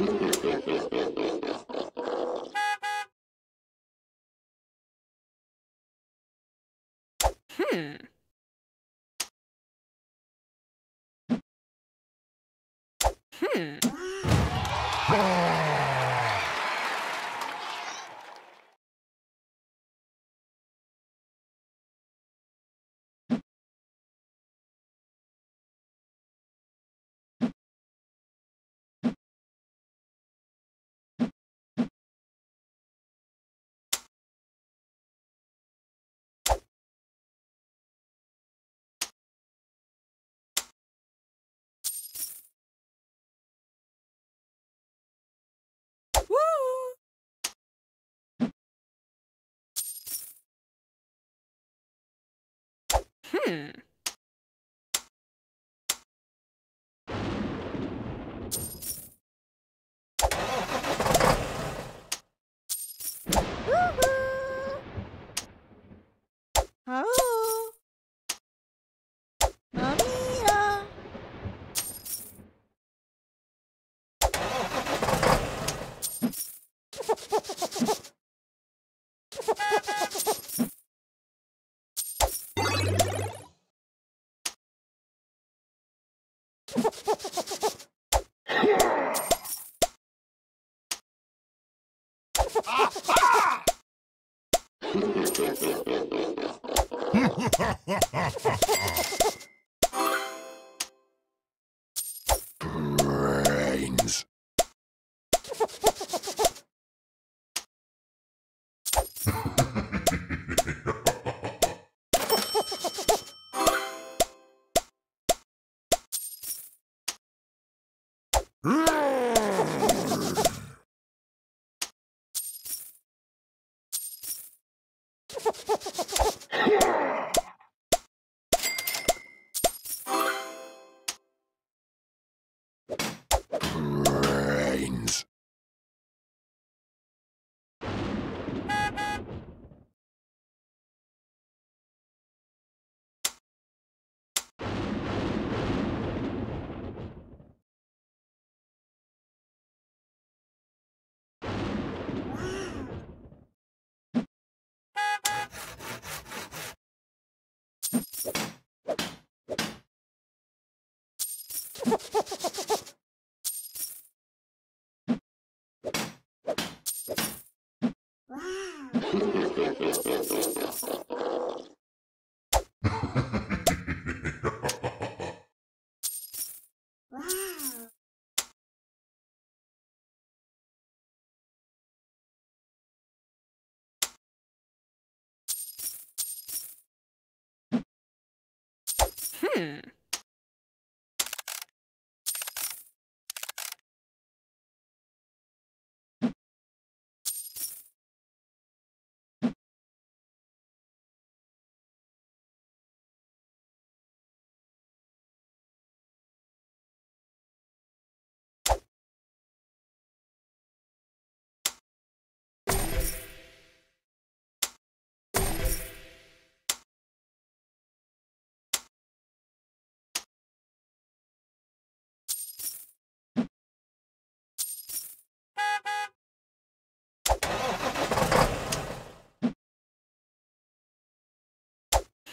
Brains.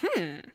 Brains.